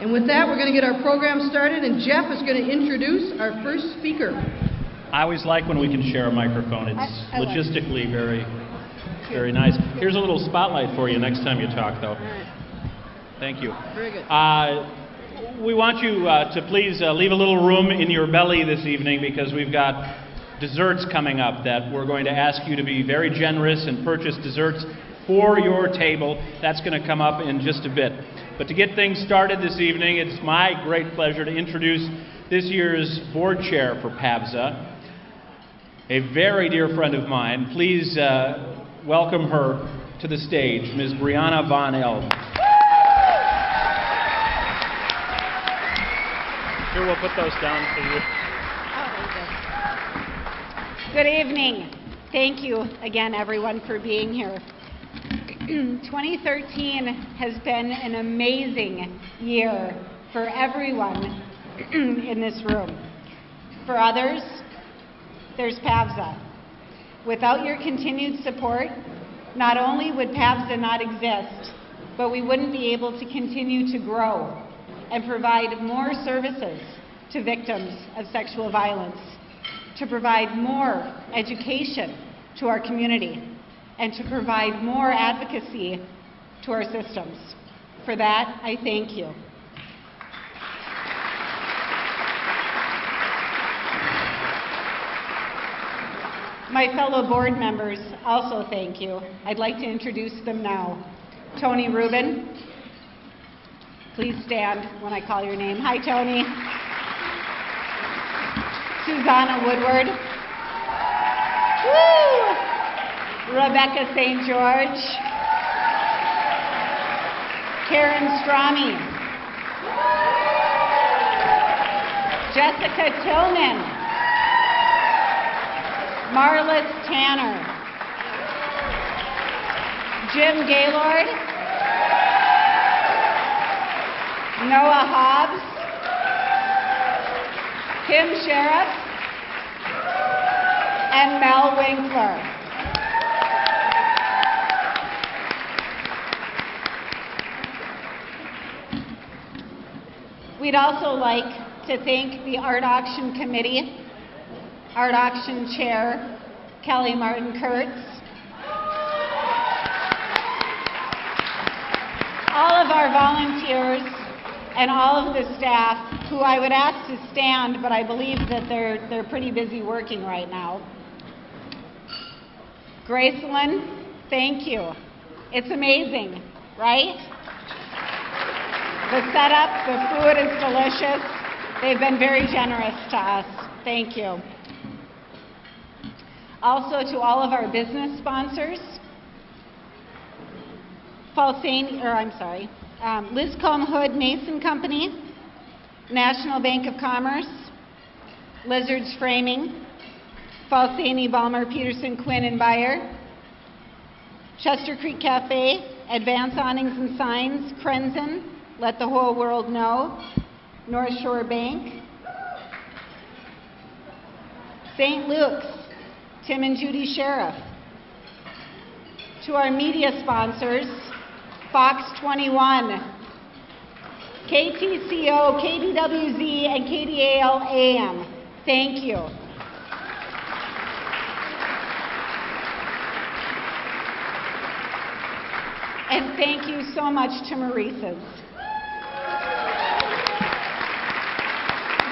And with that, we're going to get our program started, and Jeff is going to introduce our first speaker. I always like when we can share a microphone. It's logistically very, very nice. Here's a little spotlight for you next time you talk, though. Thank you. Very good. We want you to please leave a little room in your belly this evening, because we've got desserts coming up that we're going to ask you to be very generous and purchase desserts for your table. That's going to come up in just a bit. But to get things started this evening, it's my great pleasure to introduce this year's board chair for PAVSA, a very dear friend of mine. Please welcome her to the stage, Ms. Brianna Von Elb. Here, we'll put those down for you. Oh, good evening. Thank you again, everyone, for being here. 2013 has been an amazing year for everyone in this room. For others, there's PAVSA. Without your continued support, not only would PAVSA not exist, but we wouldn't be able to continue to grow and provide more services to victims of sexual violence, to provide more education to our community, and to provide more advocacy to our systems. For that, I thank you. My fellow board members also thank you. I'd like to introduce them now. Tony Rubin, please stand when I call your name. Hi, Tony. Susanna Woodward. Woo! Rebecca St. George. Karen Strami. Jessica Tillman. Marlis Tanner. Jim Gaylord. Noah Hobbs. Kim Sheriff. And Mel Winkler. We'd also like to thank the Art Auction Committee, Art Auction Chair Kelly Martin Kurtz, all of our volunteers, and all of the staff who I would ask to stand, but I believe that they're pretty busy working right now. Gracelyn, thank you. It's amazing, right? The setup, the food is delicious. They've been very generous to us. Thank you. Also to all of our business sponsors, Liscombe Hood Mason Company, National Bank of Commerce, Lizards Framing, Falsani Balmer Peterson Quinn and Beyer, Chester Creek Cafe, Advance Awnings and Signs, Crenson, Let the Whole World Know, North Shore Bank, St. Luke's, Tim and Judy Sheriff. To our media sponsors, Fox 21, KTCO, KDWZ, and KDAL-AM. Thank you. And thank you so much to Maurice's.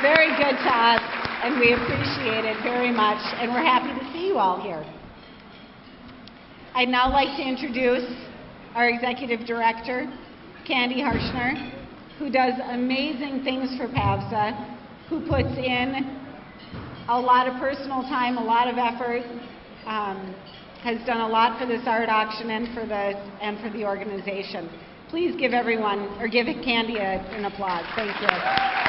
Very good to us, and we appreciate it very much, and we're happy to see you all here. I'd now like to introduce our Executive Director, Candice Harshner, who does amazing things for PAVSA, who puts in a lot of personal time, a lot of effort, has done a lot for this art auction and for the organization. Please give Candice an applause. Thank you.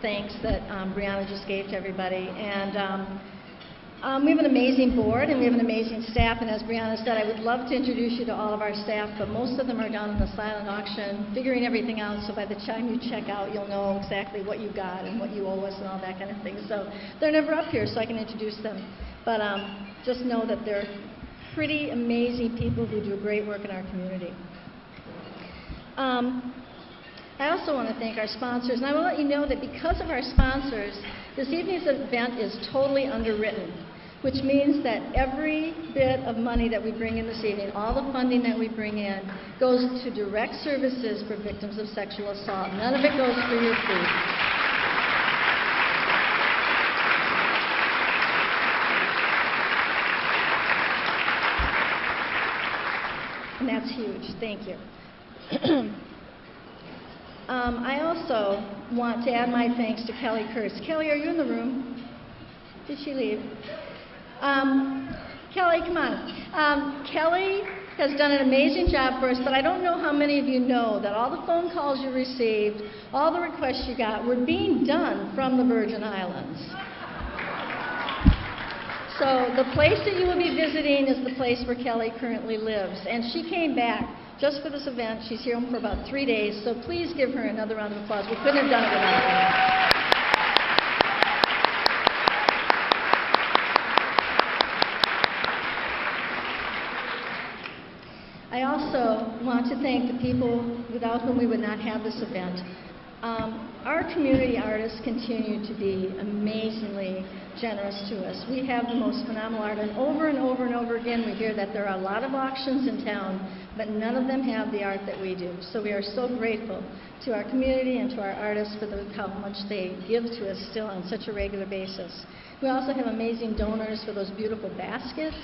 Thanks that Brianna just gave to everybody, and We have an amazing board and we have an amazing staff, and as Brianna said, I would love to introduce you to all of our staff, but most of them are down in the silent auction figuring everything out, so by the time you check out you'll know exactly what you got and what you owe us and all that kind of thing. So they're never up here so I can introduce them, but just know that they're pretty amazing people who do great work in our community. I also want to thank our sponsors, and I will let you know that because of our sponsors, this evening's event is totally underwritten, which means that every bit of money that we bring in this evening, all the funding that we bring in, goes to direct services for victims of sexual assault. None of it goes for your food. And that's huge. Thank you. I also want to add my thanks to Kelly Kurtz. Kelly, are you in the room? Did she leave? Kelly, come on. Kelly has done an amazing job for us, but I don't know how many of you know that all the phone calls you received, all the requests you got, were being done from the Virgin Islands. So the place that you will be visiting is the place where Kelly currently lives. And she came back just for this event. She's here for about 3 days. So please give her another round of applause. We couldn't have done it without her. I also want to thank the people without whom we would not have this event. Our community artists continue to be amazingly generous to us. We have the most phenomenal art, and over and over again we hear that there are a lot of auctions in town, but none of them have the art that we do. So we are so grateful to our community and to our artists for how much they give to us still on such a regular basis. We also have amazing donors for those beautiful baskets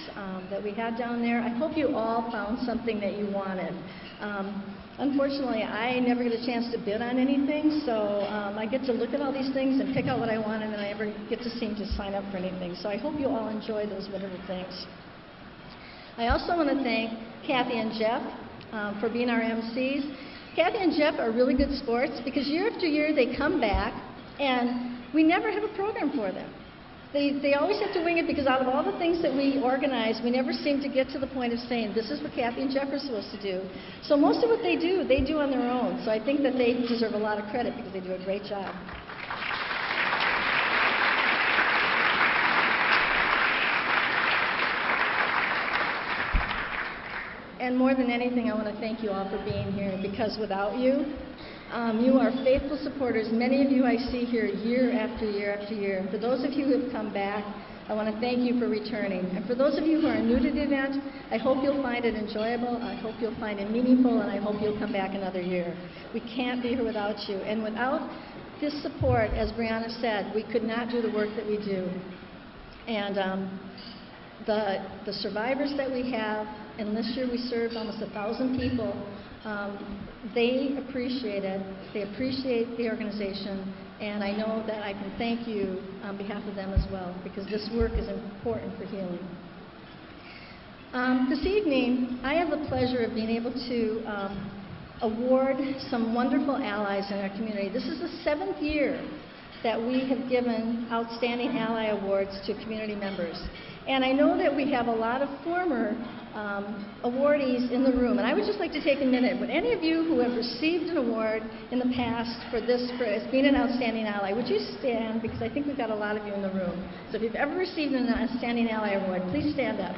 that we had down there. I hope you all found something that you wanted. Unfortunately, I never get a chance to bid on anything, so I get to look at all these things and pick out what I want, and then I never get to seem to sign up for anything. So I hope you all enjoy those wonderful things. I also want to thank Kathy and Jeff for being our MCs. Kathy and Jeff are really good sports because year after year they come back, and we never have a program for them. They always have to wing it because out of all the things that we organize, we never seem to get to the point of saying, this is what Kathy and Jeff are supposed to do. So most of what they do on their own. So I think that they deserve a lot of credit because they do a great job. And more than anything, I want to thank you all for being here, because without you, you are faithful supporters. Many of you I see here year after year after year. For those of you who have come back, I want to thank you for returning. And for those of you who are new to the event, I hope you'll find it enjoyable, I hope you'll find it meaningful, and I hope you'll come back another year. We can't be here without you. And without this support, as Brianna said, we could not do the work that we do. And the survivors that we have, and this year we served almost 1,000 people, they appreciate it, they appreciate the organization, and I know that I can thank you on behalf of them as well, because this work is important for healing. This evening, I have the pleasure of being able to award some wonderful allies in our community. This is the 7th year that we have given Outstanding Ally Awards to community members. And I know that we have a lot of former awardees in the room, and I would just like to take a minute. Would any of you who have received an award in the past for this, for as being an outstanding ally, would you stand? Because I think we've got a lot of you in the room. So if you've ever received an outstanding ally award, please stand up.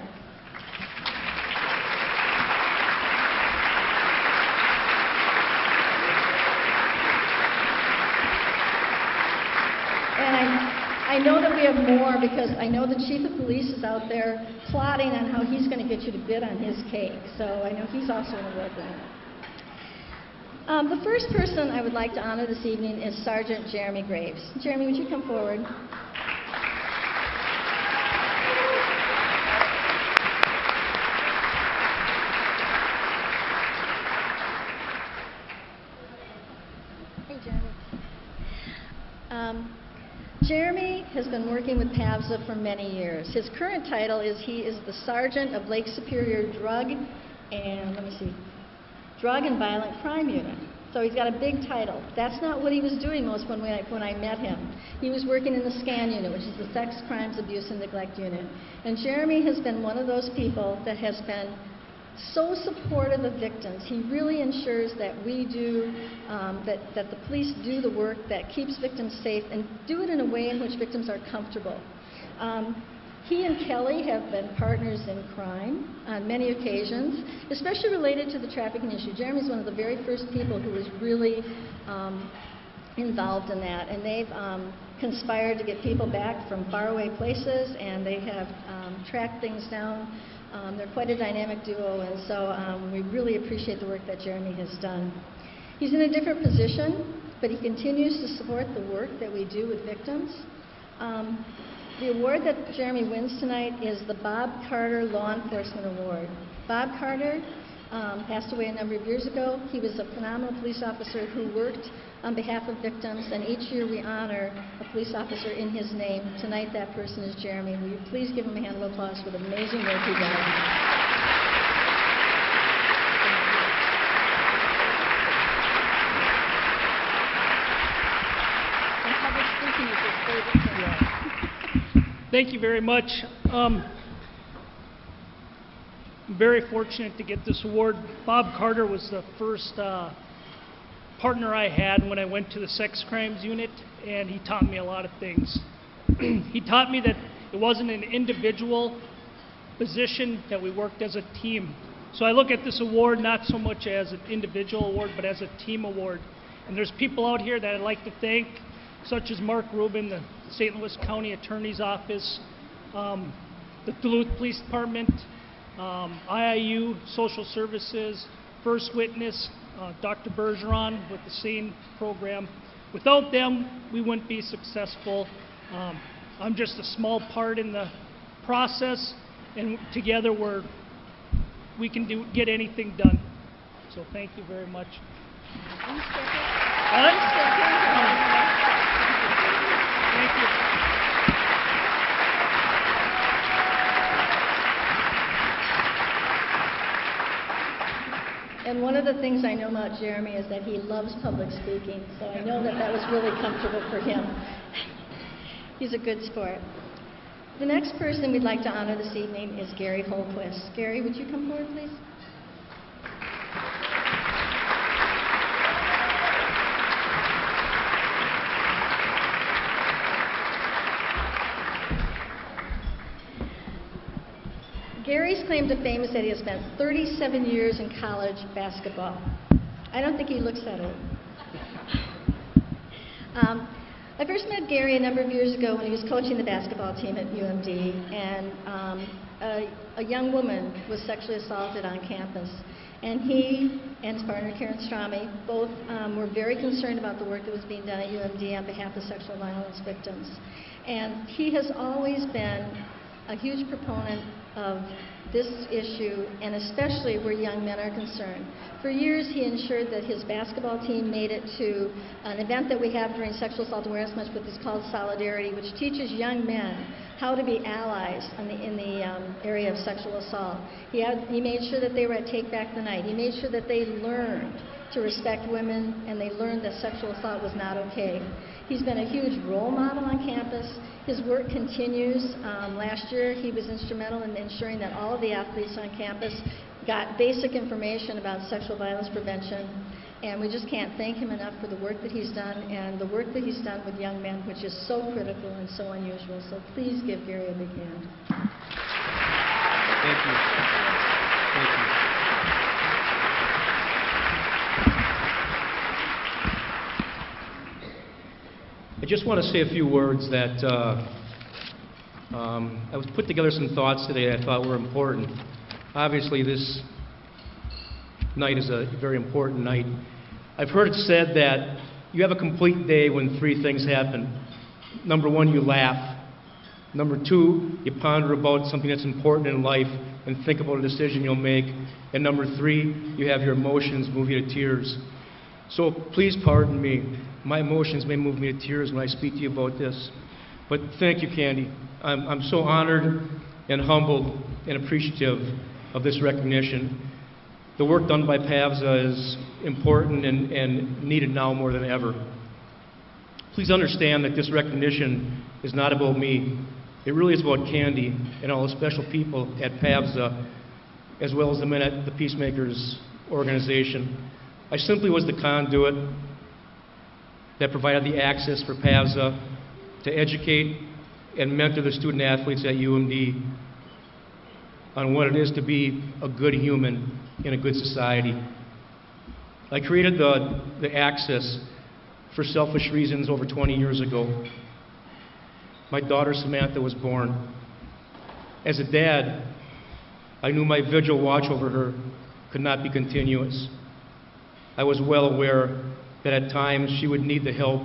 I know that we have more, because I know the chief of police is out there plotting on how he's going to get you to bid on his cake. So I know he's also an award winner. The first person I would like to honor this evening is Sergeant Jeremy Graves. Jeremy, would you come forward? Hey, Jeremy. Jeremy has been working with PAVSA for many years. His current title is he is the Sergeant of Lake Superior Drug and Violent Crime Unit. So So he's got a big title. That's not what he was doing most when I met him. He was working in the SCAN unit, which is the Sex Crimes, Abuse, and Neglect unit. And Jeremy has been one of those people that has been so supportive of victims. He really ensures that we do, that the police do the work that keeps victims safe and do it in a way in which victims are comfortable. He and Kelly have been partners in crime on many occasions, especially related to the trafficking issue. Jeremy's one of the very first people who was really involved in that, and they've conspired to get people back from faraway places, and they have tracked things down. They're quite a dynamic duo, and so we really appreciate the work that Jeremy has done. He's in a different position, but he continues to support the work that we do with victims. The award that Jeremy wins tonight is the Bob Carter Law Enforcement Award. Bob Carter passed away a number of years ago. He was a phenomenal police officer who worked on behalf of victims, and each year we honor a police officer in his name. Tonight that person is Jeremy. Will you please give him a hand of applause for the amazing work he does. Thank you very much. I'm very fortunate to get this award. Bob Carter was the first partner I had when I went to the sex crimes unit, and he taught me a lot of things. He taught me that it wasn't an individual position, that we worked as a team. So I look at this award not so much as an individual award, but as a team award. And there's people out here that I'd like to thank, such as Mark Rubin, the St. Louis County Attorney's Office, the Duluth Police Department, IIU, Social Services, First Witness, Dr. Bergeron with the SANE program. Without them, we wouldn't be successful. I'm just a small part in the process, and together we can get anything done. So thank you very much. And one of the things I know about Jeremy is that he loves public speaking, so I know that that was really comfortable for him. He's a good sport. The next person we'd like to honor this evening is Gary Holquist. Gary, would you come forward, please? Gary's claim to fame is that he has spent 37 years in college basketball. I don't think he looks that old. I first met Gary a number of years ago when he was coaching the basketball team at UMD, and a young woman was sexually assaulted on campus. And he and his partner, Karen Strami, both were very concerned about the work that was being done at UMD on behalf of sexual violence victims. And he has always been a huge proponent of this issue, and especially where young men are concerned. For years, he ensured that his basketball team made it to an event that we have during Sexual Assault Awareness Month, which is called Solidarity, which teaches young men how to be allies in the area of sexual assault. He made sure that they were at Take Back the Night. He made sure that they learned to respect women, and they learned that sexual assault was not okay. He's been a huge role model on campus. His work continues. Last year, he was instrumental in ensuring that all of the athletes on campus got basic information about sexual violence prevention, and we just can't thank him enough for the work that he's done and the work that he's done with young men, which is so critical and so unusual. So please give Gary a big hand. Thank you. Thank you. I just want to say a few words that I was put together some thoughts today I thought were important. Obviously, this night is a very important night. I've heard it said that you have a complete day when three things happen. Number one, you laugh. Number two, you ponder about something that's important in life and think about a decision you'll make. And number three, you have your emotions move you to tears. So please pardon me. My emotions may move me to tears when I speak to you about this. But thank you, Candy. I'm so honored and humbled and appreciative of this recognition. the work done by PAVSA is important and needed now more than ever. Please understand that this recognition is not about me. It really is about Candy and all the special people at PAVSA, as well as the men at the Peacemakers organization. I simply was the conduit that provided the access for PAVSA to educate and mentor the student athletes at UMD on what it is to be a good human in a good society. I created the access for selfish reasons over 20 years ago. My daughter Samantha was born. As a dad, I knew my vigil watch over her could not be continuous. I was well aware that at times she would need the help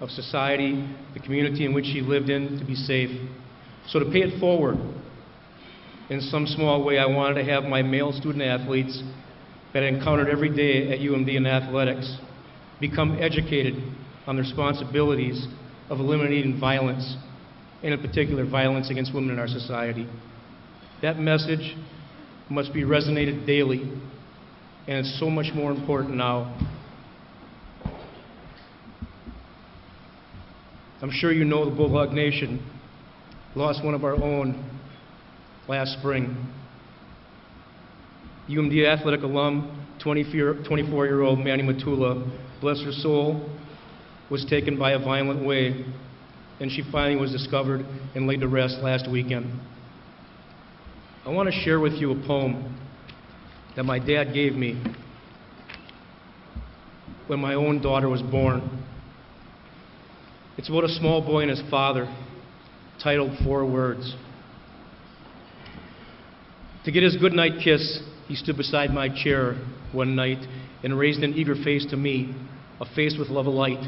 of society, the community in which she lived in, to be safe. So to pay it forward, in some small way, I wanted to have my male student athletes that I encountered every day at UMD in athletics become educated on the responsibilities of eliminating violence, and in particular, violence against women in our society. That message must be resonated daily, and it's so much more important now. I'm sure you know the Bulldog Nation lost one of our own last spring. UMD athletic alum, 24-year-old Manny Matula, bless her soul, was taken by a violent way, and she finally was discovered and laid to rest last weekend. I want to share with you a poem that my dad gave me when my own daughter was born. It's about a small boy and his father, titled Four Words. To get his goodnight kiss, he stood beside my chair one night and raised an eager face to me, a face with love alight.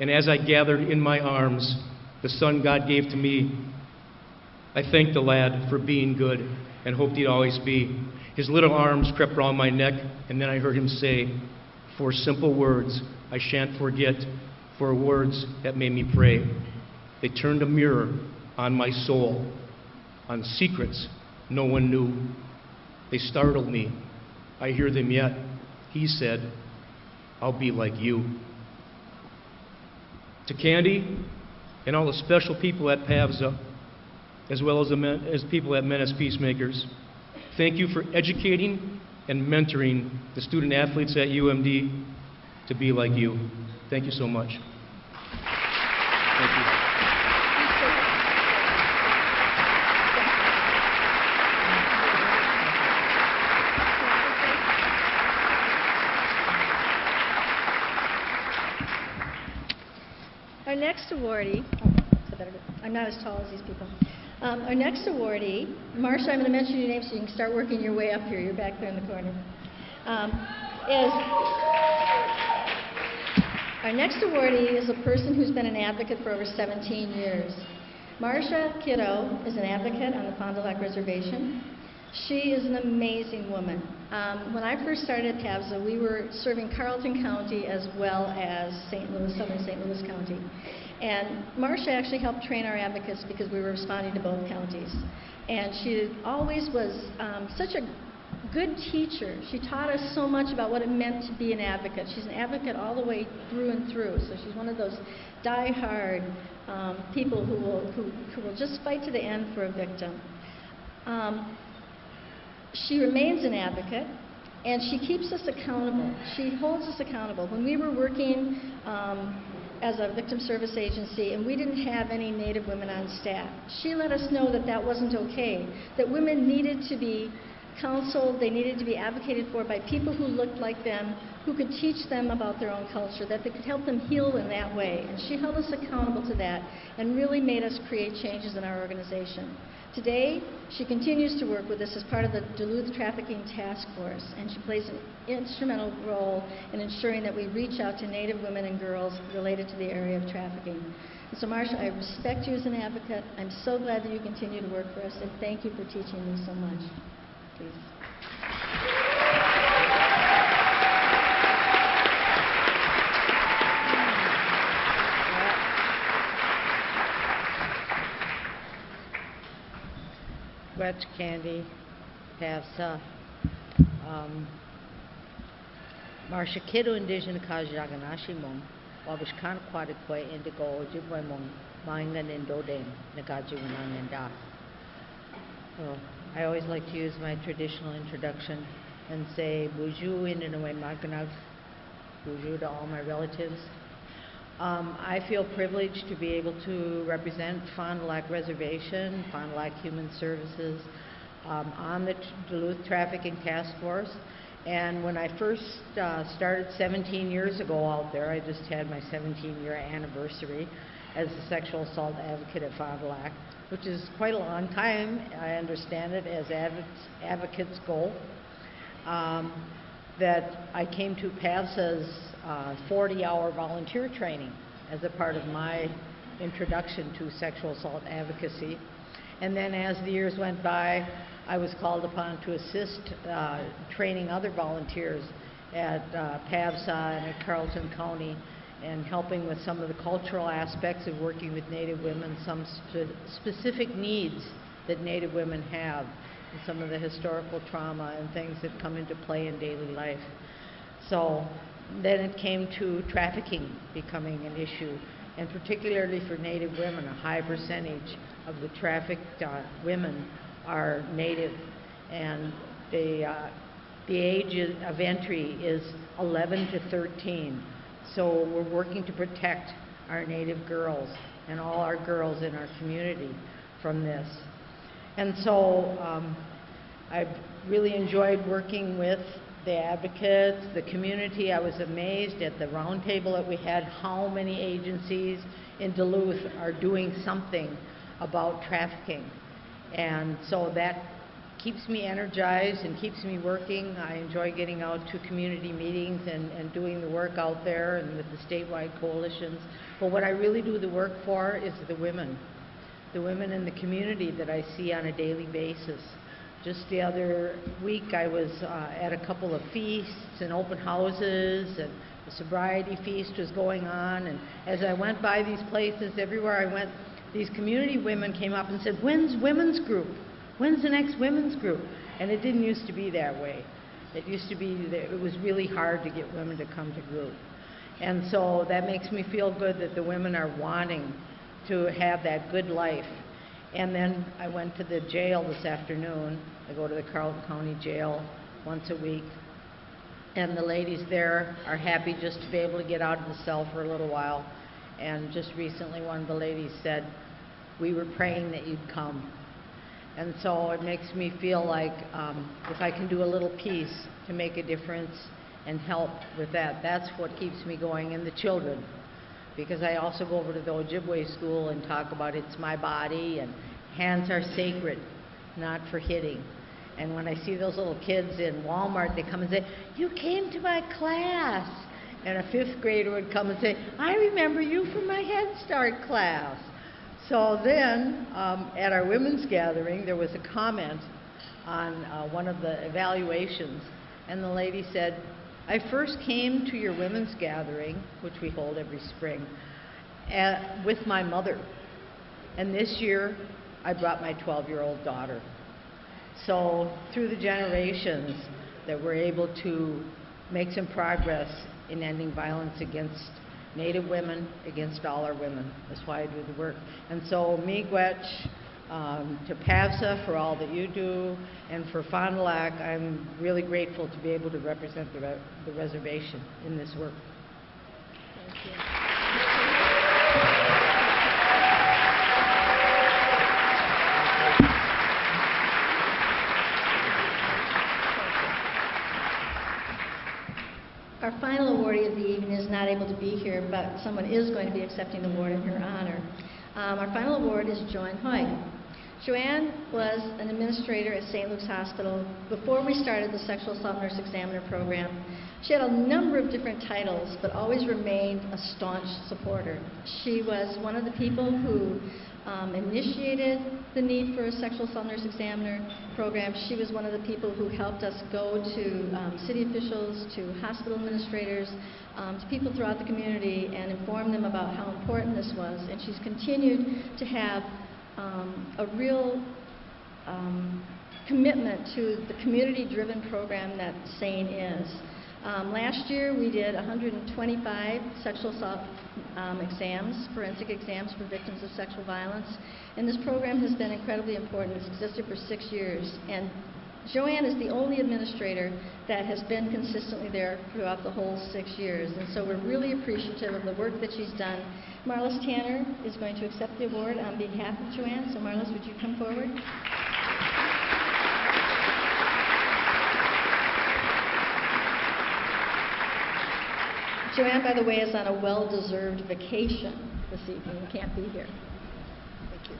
And as I gathered in my arms the son God gave to me, I thanked the lad for being good and hoped he'd always be. His little arms crept round my neck, and then I heard him say, "Four simple words I shan't forget, for words that made me pray. They turned a mirror on my soul, on secrets no one knew. They startled me. I hear them yet." He said, "I'll be like you." To Candy and all the special people at PAVSA, as well as people at Men as Peacemakers, thank you for educating and mentoring the student athletes at UMD to be like you. Thank you so much. Thank you. Our next awardee, I'm not as tall as these people. Our next awardee, Marcia, I'm going to mention your name so you can start working your way up here. You're back there in the corner. Our next awardee is a person who's been an advocate for over 17 years. Marcia Kitto is an advocate on the Fond du Lac Reservation. She is an amazing woman. When I first started at PAVSA, we were serving Carleton County as well as St. Louis, southern St. Louis County. And Marcia actually helped train our advocates because we were responding to both counties. And she always was such a good teacher. She taught us so much about what it meant to be an advocate. She's an advocate all the way through and through. So she's one of those die-hard people who will just fight to the end for a victim. She remains an advocate, and she keeps us accountable. She holds us accountable. When we were working as a victim service agency, and we didn't have any Native women on staff, she let us know that that wasn't okay, that women needed to be counseled, they needed to be advocated for by people who looked like them, who could teach them about their own culture, that they could help them heal in that way. And she held us accountable to that and really made us create changes in our organization. Today, she continues to work with us as part of the Duluth Trafficking Task Force, and she plays an instrumental role in ensuring that we reach out to Native women and girls related to the area of trafficking. And so, Marcia, I respect you as an advocate. I'm so glad that you continue to work for us, and thank you for teaching me so much. Please. That's Candy PAVSA. Marcia Kitto Indigenous Kajaganashi Mong, Wabishkan Quadikwe Indigo Ojibwe Mong, Mangan Indodem, Nagajiwanang and Da. So I always like to use my traditional introduction and say Buju in a way Maganag, Buju to all my relatives. I feel privileged to be able to represent Fond du Lac Reservation, Fond du Lac Human Services, on the Duluth Trafficking Task Force. And when I first started 17 years ago out there, I just had my 17-year anniversary as a sexual assault advocate at Fond du Lac, which is quite a long time, I understand it, as advocates go. That I came to PAVSA's 40-hour volunteer training as a part of my introduction to sexual assault advocacy. And then as the years went by, I was called upon to assist training other volunteers at PAVSA and at Carleton County, and helping with some of the cultural aspects of working with Native women, some specific needs that Native women have, and some of the historical trauma and things that come into play in daily life. So then it came to trafficking becoming an issue, and particularly for Native women, a high percentage of the trafficked women are Native, and the age of entry is 11 to 13. So we're working to protect our Native girls and all our girls in our community from this. And so I've really enjoyed working with the advocates, the community. I was amazed at the roundtable that we had, how many agencies in Duluth are doing something about trafficking. And so that keeps me energized and keeps me working. I enjoy getting out to community meetings and doing the work out there and with the statewide coalitions. But what I really do the work for is the women in the community that I see on a daily basis. Just the other week I was at a couple of feasts and open houses, and the sobriety feast was going on, and as I went by these places, everywhere I went, these community women came up and said, "When's women's group? When's the next women's group?" And it didn't used to be that way. It used to be that it was really hard to get women to come to group. And so that makes me feel good that the women are wanting to have that good life. And then I went to the jail this afternoon. I go to the Carleton County Jail once a week. And the ladies there are happy just to be able to get out of the cell for a little while. And just recently one of the ladies said, "We were praying that you'd come." And so it makes me feel like if I can do a little piece to make a difference and help with that, that's what keeps me going. And the children, because I also go over to the Ojibwe school and talk about it's my body and hands are sacred, not for hitting. And when I see those little kids in Walmart, they come and say, "You came to my class." And a fifth grader would come and say, "I remember you from my Head Start class." So then, at our women's gathering, there was a comment on one of the evaluations, and the lady said, "I first came to your women's gathering," which we hold every spring, "with my mother. And this year, I brought my 12-year-old daughter." So through the generations, that we're able to make some progress in ending violence against Native women, against all our women. That's why I do the work. And so miigwech to PAVSA for all that you do, and for Fond du Lac, I'm really grateful to be able to represent the reservation in this work. Thank you. Our final awardee of the evening is not able to be here, but someone is going to be accepting the award in her honor. Our final award is Joanne Hood. Joanne was an administrator at St. Luke's Hospital before we started the Sexual Assault Nurse Examiner program. She had a number of different titles, but always remained a staunch supporter. She was one of the people who initiated the need for a Sexual Assault Nurse Examiner program. She was one of the people who helped us go to city officials, to hospital administrators, to people throughout the community, and inform them about how important this was. And she's continued to have a real commitment to the community-driven program that SANE is. Last year we did 125 sexual assault exams, forensic exams for victims of sexual violence, and this program has been incredibly important. It's existed for 6 years, and Joanne is the only administrator that has been consistently there throughout the whole 6 years, and so we're really appreciative of the work that she's done. Marlis Tanner is going to accept the award on behalf of Joanne, so Marlis, would you come forward? Joanne, by the way, is on a well-deserved vacation this evening and can't be here. Thank you.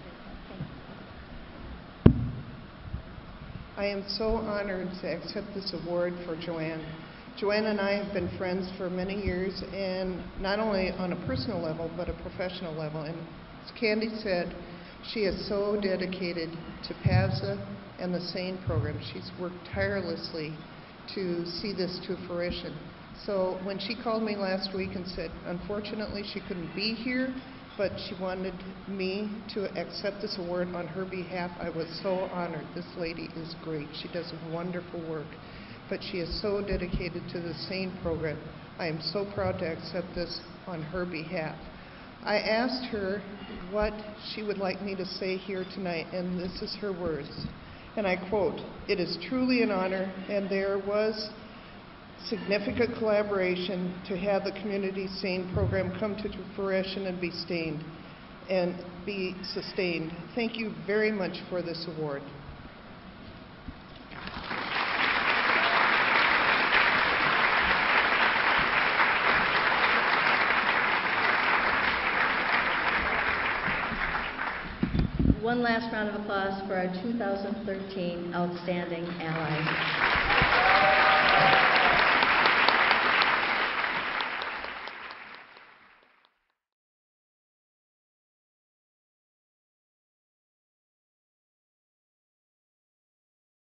I am so honored to accept this award for Joanne. Joanne and I have been friends for many years, and not only on a personal level, but a professional level. And as Candy said, she is so dedicated to PAVSA and the SANE program. She's worked tirelessly to see this to fruition. So when she called me last week and said, unfortunately, she couldn't be here, but she wanted me to accept this award on her behalf, I was so honored. This lady is great. She does wonderful work, but she is so dedicated to the SANE program. I am so proud to accept this on her behalf. I asked her what she would like me to say here tonight, and this is her words. And I quote, "It is truly an honor, and there was significant collaboration to have the community SANE program come to fruition and be sustained. Thank you very much for this award." One last round of applause for our 2013 Outstanding Ally.